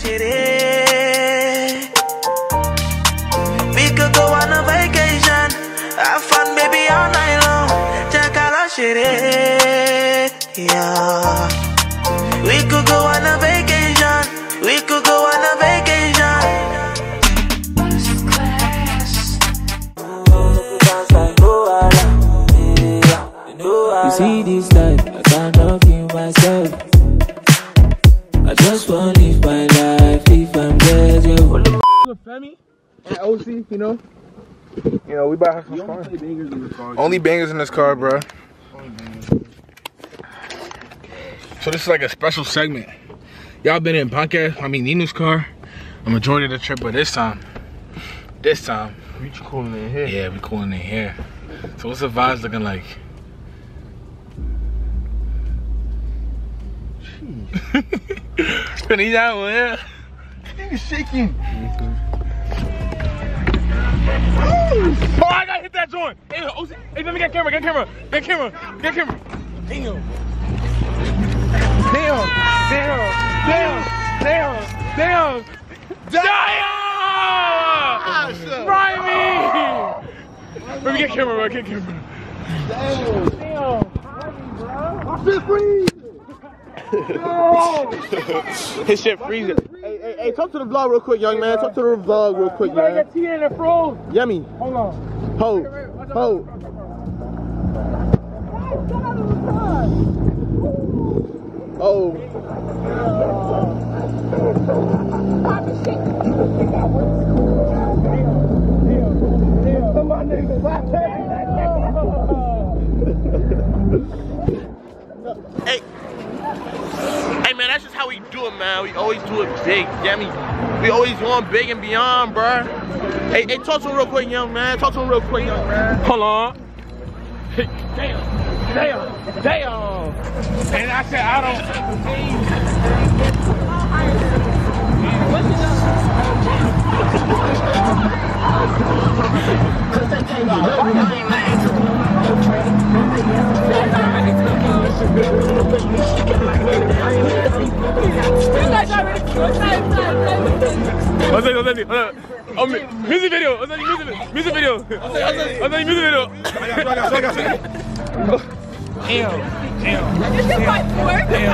city. We could go on a vacation, have fun, baby, all night long. Chacala city, yeah. We could go on a vacation, we could go on a vacation. First class. You see this life, I can't talk in myself. I just wanna live my life if I'm dead. Femi and OC, you know, we about to have some fun. Only bangers in this car, bro. So this is like a special segment. Y'all been in podcast, I mean Ninu's car, a majority of the trip, but this time. We cooling in here. Yeah, we cooling in here. So what's the vibes looking like? Gonna eat that one, yeah? He's shaking. Oh, I gotta hit that joint. Hey, OC, hey, let me get camera. Damn. Rhyme me. Let me get camera, bro. Damn. Watch this, please. His shit freezing. Hey, come to the vlog real quick, young man. Come to the vlog real quick, man. Get tea in the froze. Yummy. Hold on. Hold. Oh. Hey. Hey man, that's just how we do it, man. We always do it big, damn it. We always want big and beyond, bruh. Hey, talk to him real quick, young man. Hold on. Hey, damn. And I said, I don't. Cause I can't music video. Damn. Did you get my fork? Damn.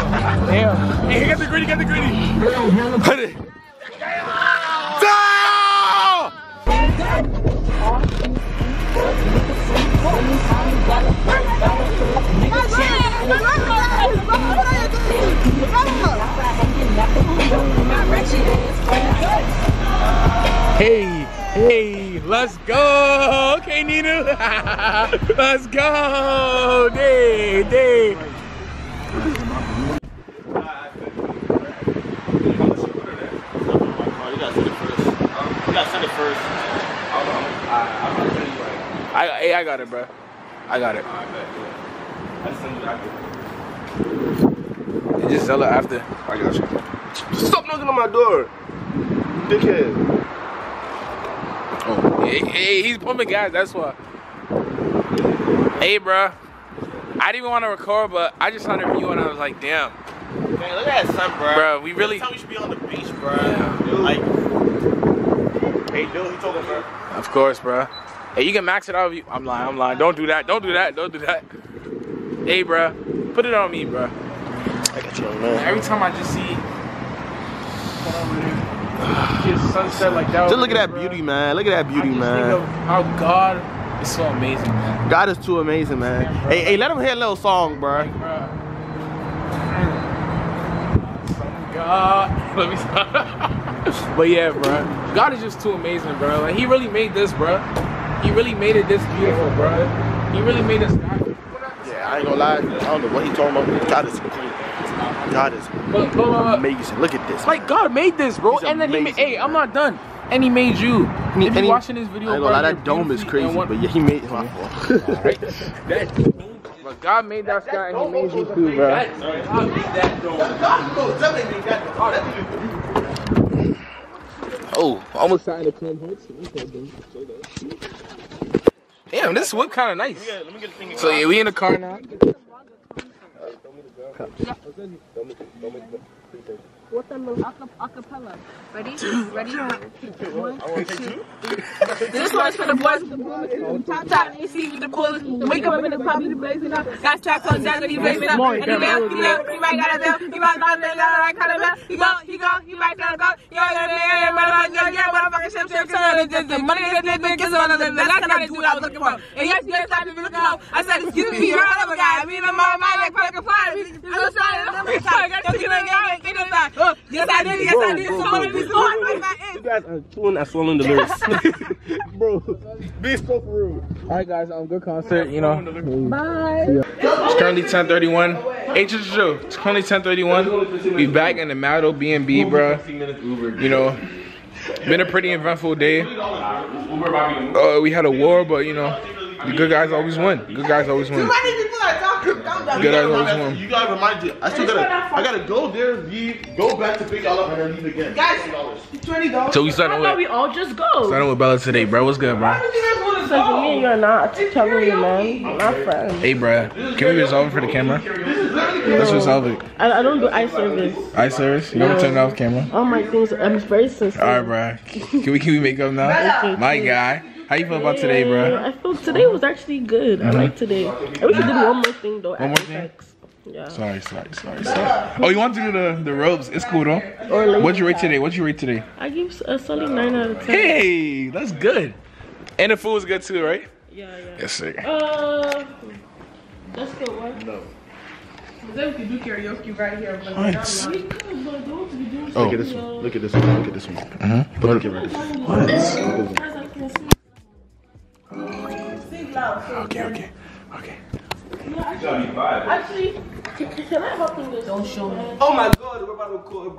Hey, he got the gritty. Put it. Hey, let's go. Okay, Nino. Let's go. Day. You gotta send it first. I got it, bro. You just sell it after. I got you. Stop knocking on my door, dickhead. Oh, hey, he's pumping gas, that's why. Hey, bro. I didn't even want to record, but I just saw the view and I was like, damn. Man, look at that sun, bro. Bro, we really. That's how we should be on the beach, bro. Yeah. Dude, like. Hey, dude, he told him, bro. Of course, bro. Hey, you can max it out of you. I'm lying. Don't do that. Hey, bro. Put it on me, bro. I got you, man. Every time I just see. Sunset like that. Just look at that beauty, man. How God is so amazing, man. God is too amazing, man. Hey, let him hear a little song, bro. God, let me stop. But yeah, bro. God is just too amazing, bro. Like He really made this, bro. He really made it this beautiful, bro. He really made us. Yeah, I ain't gonna lie. I don't know what he talking about. God is clean. God is amazing. Look at this. Like, God made this, bro. He's and then amazing, hey, I'm not done. And He made you. If you're watching this video, bro, that dome is crazy, but yeah, He made it. Right. But God made that sky and He made you too, bro. God made that dome. Oh, almost signed a plan. Damn, this whip kind of nice. So yeah, we in the car now. Cups. What's that little acapella? Ready? Ready? 1, 2, 3. This one's for the boys with the boomers, top, you see with the coolers. Wake up in the club, you blazing up. Got tracks on down, you blazing up. And the man, he might got a bill, he might got a bill, I kind of bill. He might got a bill. Yo, the money that they make is one of them. That's not what I was looking for. And yes, I was looking out. I said, excuse me, you're another guy. I mean, I'm on my neck, fucking fly. Yes, I did. Yes, I did. You guys are chewing and swallowing the lyrics. Bro, be so rude. Alright, guys, good concert, you know. Bye. It's currently 10:31. It's currently 10:31. We back in the Maldo B&B, bro. You know. Been a pretty eventful day. We had a war, but you know, the good guys always win. Good guys always win. You guys remind you. I still gotta go there, leave, go back to pick y'all up, and then leave again. Guys, $20. So we started with. We all just go. Started with Bella today, bro. What's good, bro? So me and you are not telling you, man. I'm not friends. Hey, bro. Can we resolve it for the camera? Let's resolve it. I don't do eye service. Eye service? You don't turn off camera? All my things. I'm very sensitive. All right, bro. Can we make up now? My guy. How you feel about today, bro? I feel today was actually good. I like today. I wish we did one more thing though. One more thing? Yeah. Sorry. Oh, you want to do the robes? It's cool though. What'd you rate today? I give a solid 9 out of 10. Hey, that's good. And the food was good too, right? Yeah. Yes, sir. Let's go. What? No. Then we can do karaoke right here. Oh, look at this one. Okay. Actually, can I help you this? Don't show me. Oh my God, we're about to record it,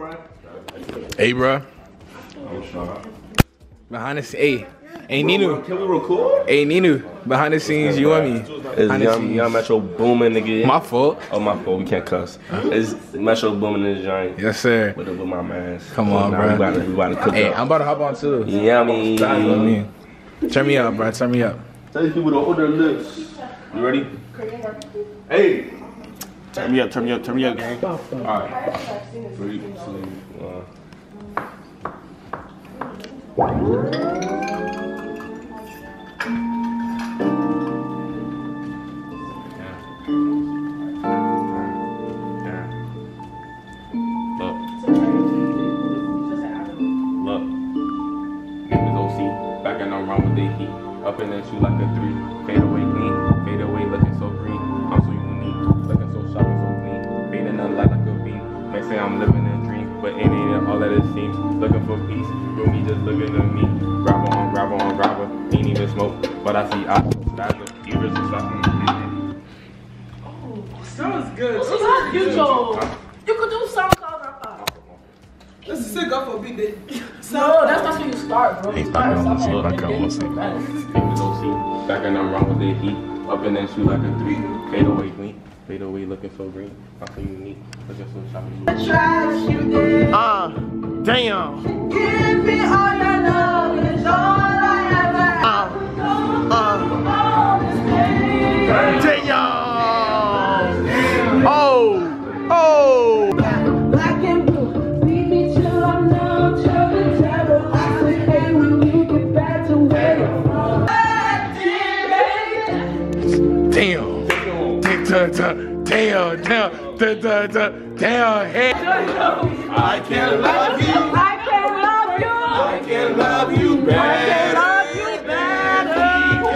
bro. Hey, bro. Behind us, hey. Hey Ninu, can we record? Hey Ninu, behind the scenes, you and me. It's Young Metro Boomin, nigga. My fault. Oh, my fault. We can't cuss. It's Metro Boomin and the Giant. Yes, sir. With my mans. Come on, bro. We about to cook. Hey, I'm about to hop on too. Yeah, I mean, turn me up, bro. Turn me up. Tell these people to hold their lips. You ready? Hey, turn me up, gang. All right. 3, 2, 1. Up in that shoe like a 3, fade away clean, fade away looking so green. I'm so unique, looking so sharp and so clean. Fading on light like a beam. They say I'm living a dream, but it ain't all that it seems. Looking for peace, you'll be just looking at me. Grabber on grabber, ain't even smoke, but I see eyes. Ears and something. Oh, sounds good. Sounds good, yo. You could do something. Let's stick up for a big day. So no, that's not where you start, bro. Hey, back and I'm wrong with the heat. Up in that shoe like a 3. Fade away clean. Fade away looking so green. I'm so unique. Looking so shopping. I tried you did. Damn. Give me all your love. It's all I ever have. Damn. Oh. Black and blue. Damn, hey. I can love you better.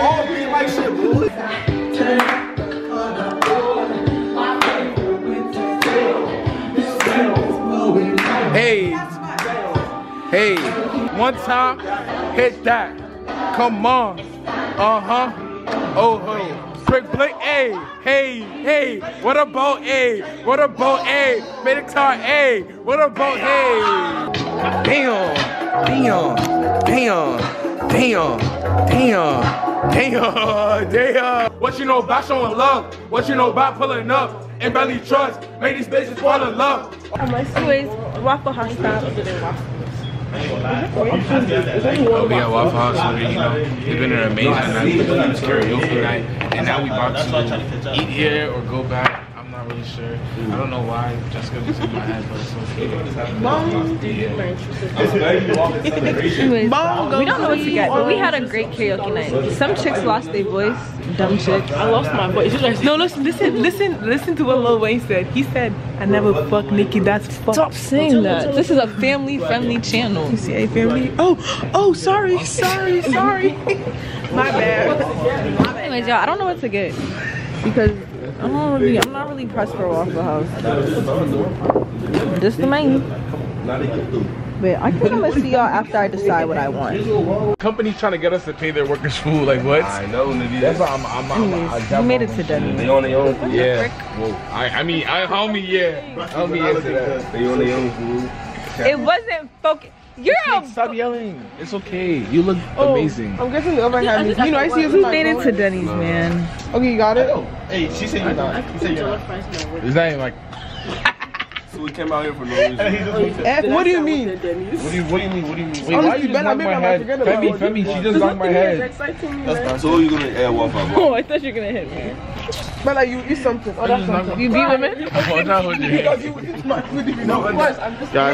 All being like shit, boy. Hey, one time, hit that. Come on, Blake, hey, what about, Meditar, hey, what about, hey? Damn. What you know about showing love? What you know about pulling up? And barely trust, made these bitches fall in love. My sweet Waffle House time. We got Waffle House today, you know. It's been an amazing night. It was karaoke night, and now we about to eat here or go back. I'm not really really sure. I don't know why Jessica was in my head, but it's okay. Mom, did you learn? We don't know what to get, but we had a great karaoke night. Some chicks lost their voice. Dumb chicks. I lost my voice. No, listen to what Lil Wayne said. He said, "I never fuck Nikki." That's fuck. Stop saying that. This is a family-friendly channel. You see a family? Oh, sorry. My bad. Anyways, y'all, I don't know what to get because I'm not really pressed for Waffle House. Just the main. But I think I'm gonna see y'all after I decide what I want. Companies trying to get us to pay their workers food, like what? I know, nigga. That's why I made it to Denver. They on their own food. Yeah. Well, homie, yeah. They on their own food. It wasn't focused. Stop yelling. It's okay. You look amazing. I'm guessing the other half. You know, I see you made it to Denny's, man. Okay, you got it? Hey, she said you got it. It's not even like. So we came out here for no reason. What do you mean? What do you mean? Wait, why you just knocked my head? Femi, she just knocked my head. So you're going to air Waffle House. Oh, I thought you were going to hit me. But like you eat something. Oh, that's something. You beat women? Guys,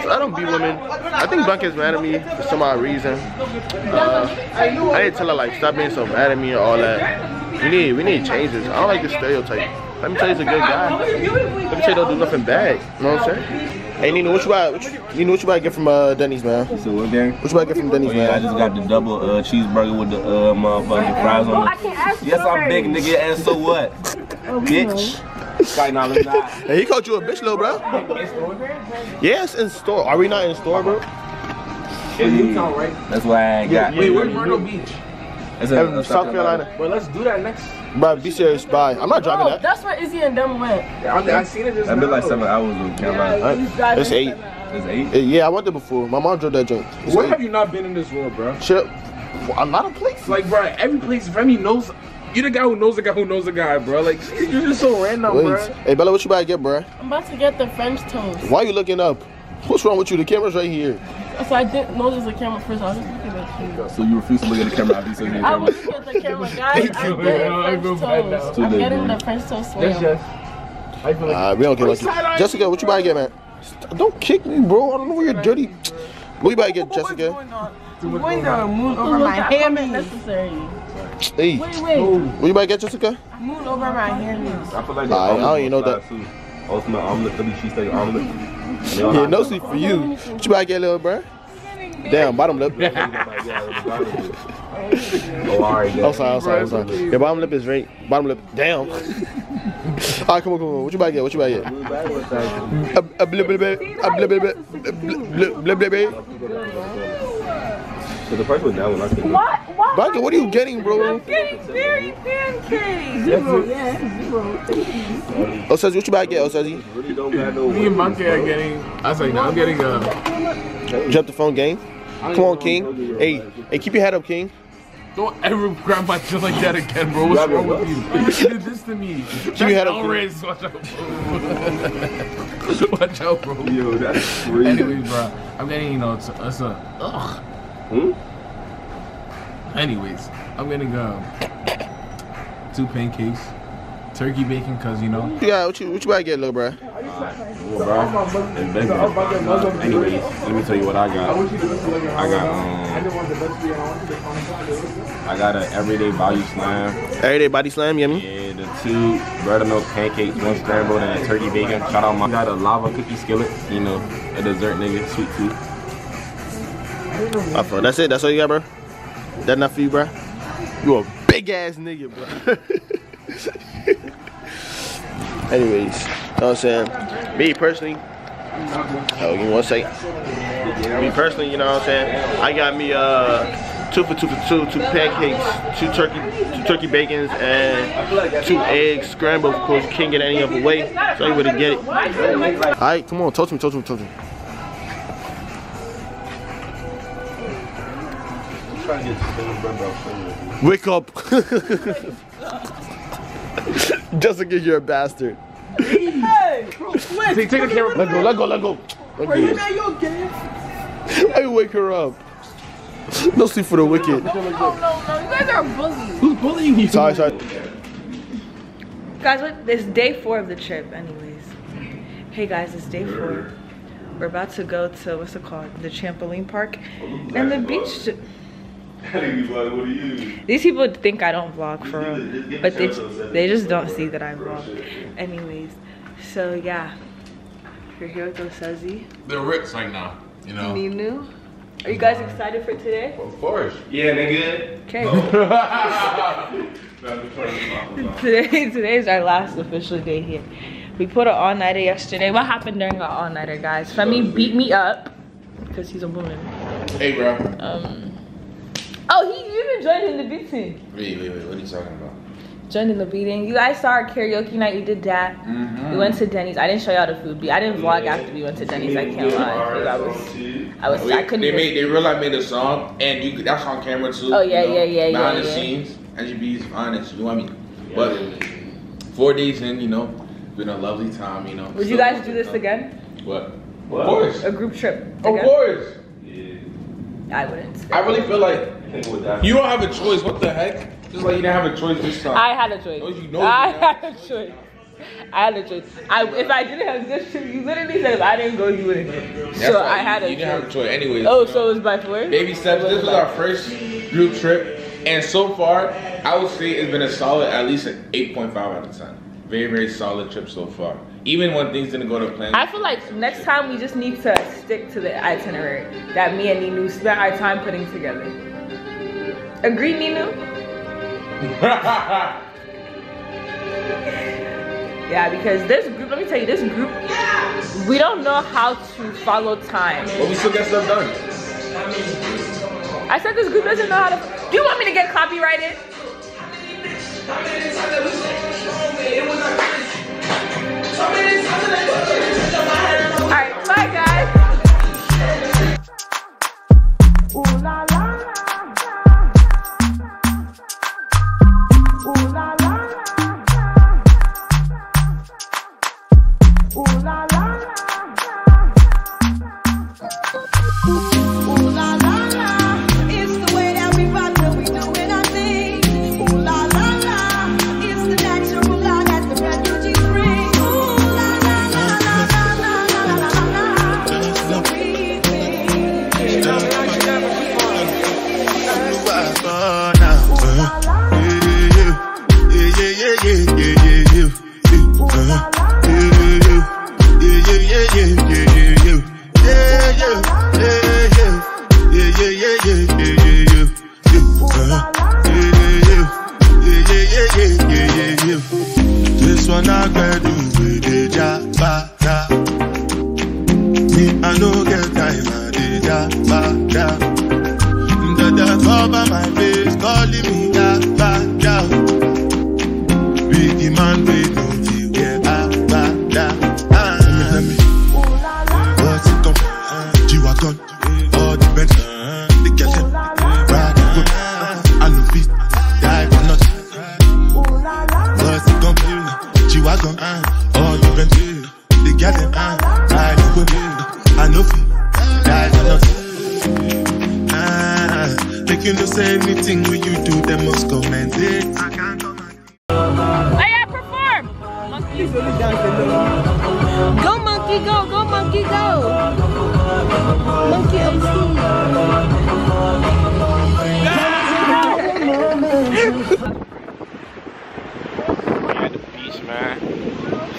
I don't beat women. I think Blanca's mad at me for some odd reason. I didn't tell her like stop being so mad at me and all that. We need changes. I don't like the stereotype. Let me tell you, he's a good guy. Let me tell you, don't do nothing bad. You know what I'm saying? Hey Nino, what you about to get from Denny's, man? So what, Darren? What you about to get from Denny's, man? I just got the double cheeseburger with the motherfucking fries on it. Yes, I'm big, nigga, and so what? Bitch. Hey, he called you a bitch, little bro. Yes, in store. Are we not in store, bro? It's Newtown, right? That's why I got. Wait, where's Myrtle Beach? It's in South Carolina. Well, let's do that next. Bro, be serious, bye. I'm not driving that. That's where Izzy and them went. Yeah, I seen it just now. That been like 7 hours ago. Yeah, it's 8. It's 8? Yeah, I went there before. My mom drove that joint. Where have you not been in this world, bro? Shit, a lot of places. Like, bro, every place Remy knows. You the guy who knows the guy who knows the guy, bro. Like, you're just so random, bro. Hey, Bella, what you about to get, bro? I'm about to get the French toast. Why are you looking up? What's wrong with you? The camera's right here. So I didn't know there's a camera first. I was just looking at you. So you refuse to look at the camera after you said I was looking at the camera, guys. I'm getting the French toast. We don't get lucky. Jessica, what you about to get, man? Don't kick me, bro. I don't know where you're dirty. What you about to get, Jessica? I'm going to moon over my hair. Necessary. Hey, wait. What you about to get, Jessica? Moon over my hair. I don't even know that. Ultimate omelet, Philly cheesesteak omelet. Yeah, no sleep for you. What you about to get, little bruh? Damn, bottom lip. I'm sorry. Your bottom lip is right. Bottom lip. Damn. Alright, come on. What you about to get? So the price was down when I came. What? Blanca, what are you getting, bro? I'm getting berry pancakes. Zero. Oh, Sazi, what you about to get, Sazi? Me and Blanca are getting. I was like, no, I'm getting a. Jump the phone game. Come on, King. Hey, keep your head up, King. Don't ever grab my shit like that again, bro. What's wrong with you? You did this to me. Keep your head up, King. Watch out, bro. Watch out, bro. Yo, that's crazy. Anyways, bro, I'm getting, anyways, I'm gonna go 2 pancakes, turkey bacon, cause you know. Yeah, what you about to get, little bro? Anyways, let me tell you what I got. I got an everyday body slam. Everyday body slam, yummy. Yeah, the 2 bread and milk pancakes, 1 scrambled, and a turkey bacon. Shout out my. Got a lava cookie skillet, you know, a dessert, nigga, sweet tooth. That's it. That's all you got, bro. That's not for you, bro. You a big ass nigga, bro. Anyways, you know what I'm saying? Me personally, you know what I'm saying? I got me 2 for 2 for 2 pancakes, 2 turkey bacons, and 2 eggs scrambled. Of course, you can't get any other way, so you wouldn't get it. All right, come on, toast me. Wake up! Jessica, you're a bastard. Hey, bro, quick! Take the camera. Let go. Are you not okay? I wake her up. No sleep for the wicked. No, you guys are bullies. Who's bullying you? Sorry. Guys, look, it's day 4 of the trip, anyways. Hey guys, it's day 4. We're about to go to, what's it called? The trampoline park and the beach. These people think I don't vlog for real, but they just don't see that I vlog. Anyways, so yeah, we're here with Osezi. They're rich right now, you know. Ninu. Are you guys excited for today? Of course. Yeah, nigga. Okay. Oh. Today is our last official day here. We put an all-nighter yesterday. What happened during our all-nighter, guys? Femi beat me up because he's a woman. Hey, bro. Oh, you even joined in the beating. Wait. What are you talking about? Joined in the beating. You guys saw our karaoke night. You did that. Mm-hmm. We went to Denny's. I didn't show y'all the food. I didn't vlog after we went to Denny's. I can't lie. I couldn't. They realized made a song, and that's on camera too. Oh yeah, you know, yeah. Behind the scenes, as you be honest, you know what I mean. Yeah. But 4 days in, you know, been a lovely time, you know. Would you guys do this again? What? Of course. A group trip. Again? Of course. Yeah. I wouldn't. I really feel like you don't have a choice. What the heck? Just like you didn't have a choice this time. I had a choice. No, you know I had a choice. If I didn't have this trip, you literally said if I didn't go, you wouldn't. So right. I had a choice. You didn't have a choice anyways. Oh, so it was by force? Baby steps. This was our first group trip. And so far, I would say it's been a solid, at least an 8.5 out of 10. Very, very solid trip so far. Even when things didn't go to plan. I feel like next time we just need to stick to the itinerary that me and Ninu spent our time putting together. Agree, Ninu? Yeah, because this group, let me tell you, this group, we don't know how to follow time. But we still get stuff done. I said this group doesn't know how to. Do you want me to get copyrighted? Alright, bye guys. Ooh la la.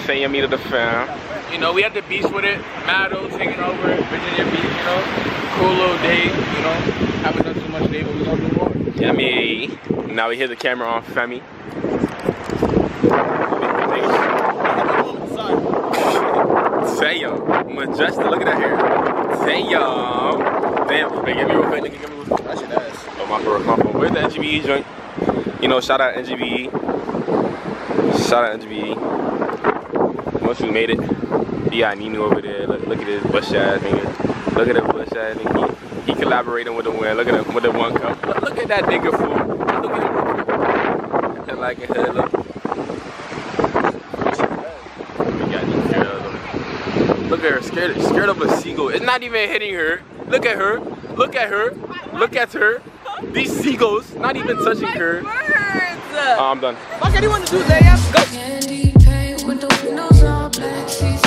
Saying me to the fam. You know, we at the beach with it. Maddo taking over Virginia Beach, you know. Cool little day, you know. Haven't done too much day, but we don't do more. Yeah, I mean, now we hit the camera on Femi. Damn, majestic, look at that hair. Damn, they give me real quick, they give me real quick. That's your ass. Oh, my phone. Where's the NGBE joint? You know, shout out NGBE. Once we made it, yeah, Ninu over there. Look at this bush ass nigga. He collaborating with the wind. Look at him with the one cup. Look at that nigga fool. Look at him. And like I said, look. We got these girls. Look at her, scared of a seagull. It's not even hitting her. Look at her. Look at her. These seagulls, not even touching her. Oh, I'm done. Fuck anyone to do that. Go. Black she's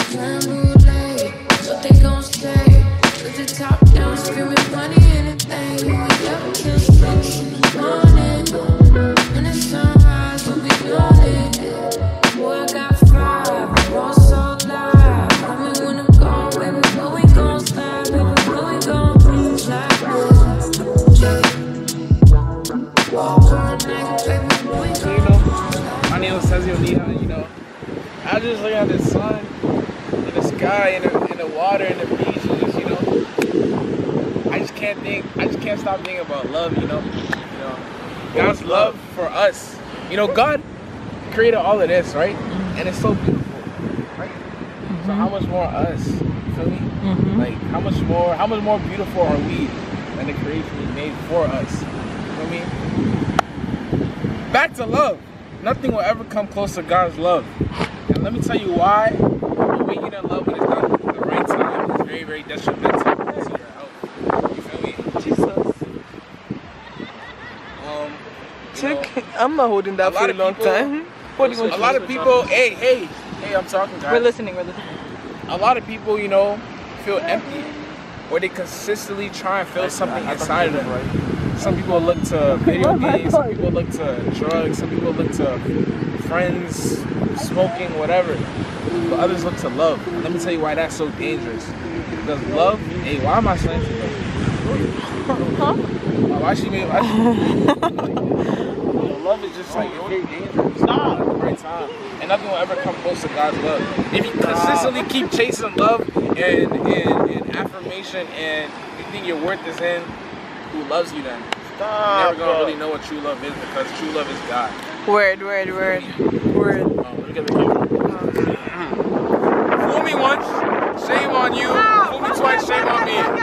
Thing about love, you know, God's love for us. You know, God created all of this, right? And it's so beautiful, right? Mm-hmm. So how much more us? You feel me? Mm-hmm. Like how much more beautiful are we than the creation He made for us? You know what I mean? Back to love. Nothing will ever come close to God's love. And let me tell you why. When you're in love when it's not the right time, it's very, very detrimental to your health. You feel me? Jesus. I'm not holding that for a long time. A lot of people, hey, I'm talking, guys. We're listening. A lot of people, you know, feel empty, or they consistently try and feel something inside of them. Right? Some people look to video games, some people look to drugs, some people look to friends, smoking, whatever. But others look to love. Let me tell you why that's so dangerous. Because love, hey, why am I saying this? Huh? Why should love is just like very dangerous. Stop. At the right time, and nothing will ever come close to God's love. If you consistently keep chasing love and affirmation, and you think your worth is in who loves you, then you're never gonna really know what true love is, because true love is God. Word. Fool me once, shame on you. Fool me twice, shame on me.